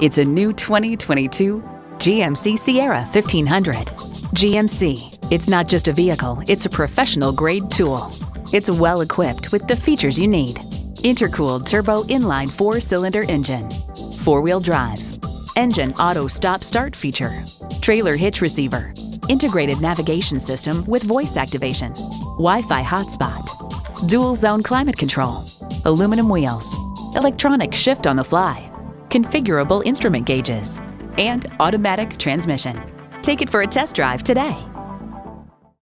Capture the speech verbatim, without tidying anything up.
It's a new twenty twenty-two G M C Sierra fifteen hundred. G M C, it's not just a vehicle, it's a professional-grade tool. It's well-equipped with the features you need. Intercooled turbo inline four-cylinder engine, four-wheel drive, engine auto stop-start feature, trailer hitch receiver, integrated navigation system with voice activation, Wi-Fi hotspot, dual-zone climate control, aluminum wheels, electronic shift on the fly, configurable instrument gauges, and automatic transmission. Take it for a test drive today.